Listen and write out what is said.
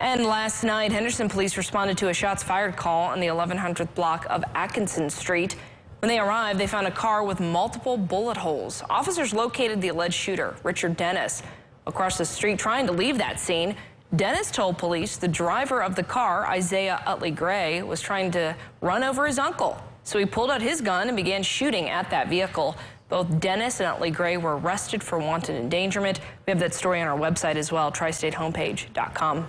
And last night, Henderson police responded to a shots fired call on the 1100th block of Atkinson Street. When they arrived, they found a car with multiple bullet holes. Officers located the alleged shooter, Richard Dennis, across the street trying to leave that scene. Dennis told police the driver of the car, Isaiah Utley Gray, was trying to run over his uncle. So he pulled out his gun and began shooting at that vehicle. Both Dennis and Utley Gray were arrested for wanton endangerment. We have that story on our website as well, tristatehomepage.com.